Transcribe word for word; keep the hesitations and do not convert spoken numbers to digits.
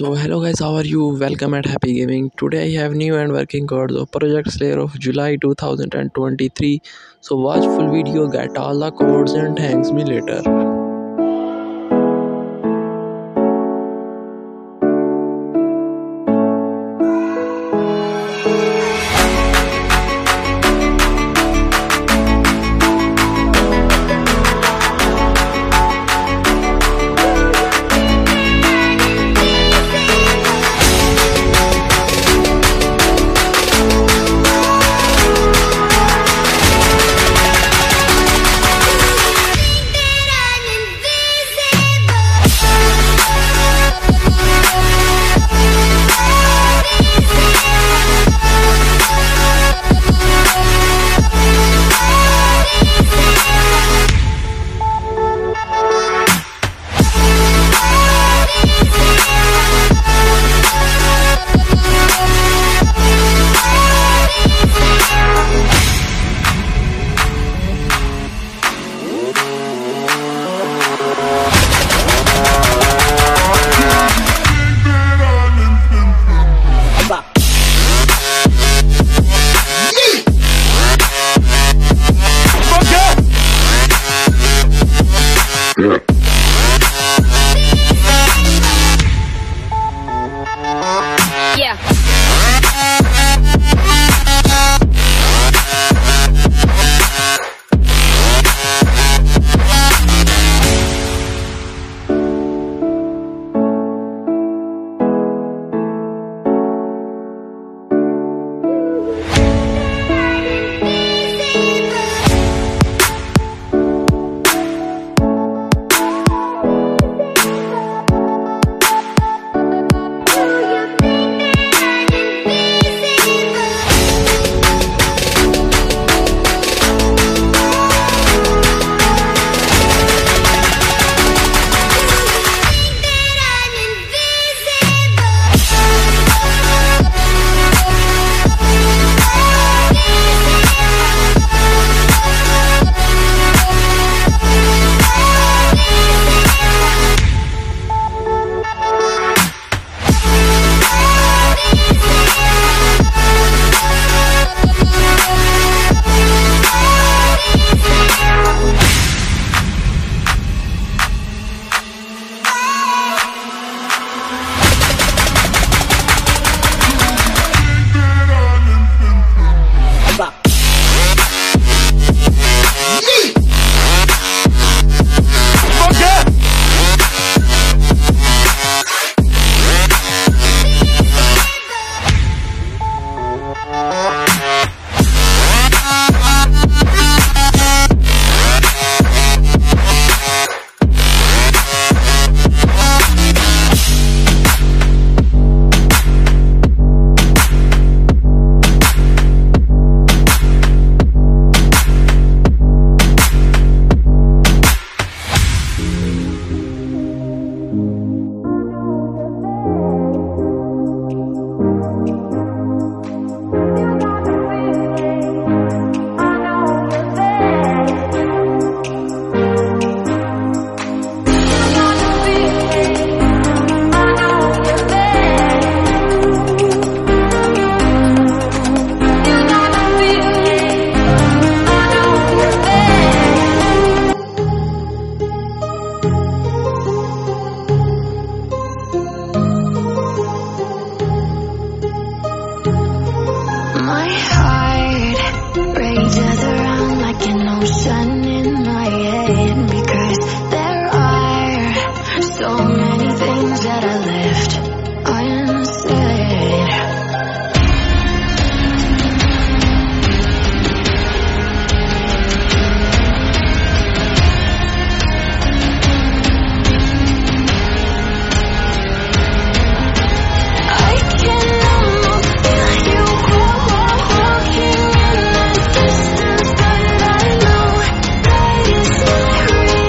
So hello guys, how are you? Welcome at Happy Gaming. Today I have new and working code of Project Slayer of July two thousand twenty-three. So watch full video, get all the codes and thanks me later. We'll